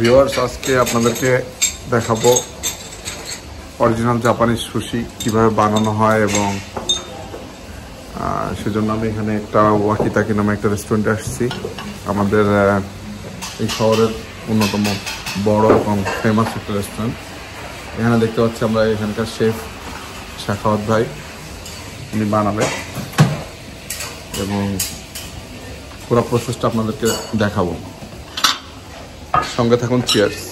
Viewers, আজকে আপনাদেরকে দেখাবো অরিজিনাল জাপানিজ সুশি কীভাবে বানানো হয়, এবং সেজন্য আমি এখানে একটা ওয়াকিতাকি নামে একটা রেস্টুরেন্টে আসছি। আমাদের এই শহরের অন্যতম বড় এবং ফেমাস একটা রেস্টুরেন্ট। এখানে দেখতে পাচ্ছি আমরা এখানকার শেফ শাখাওয়াত ভাই, উনি বানাবে এবং পুরো প্রসেসটা আপনাদেরকে দেখাবো। সঙ্গে থাকুন। চিয়ার্স।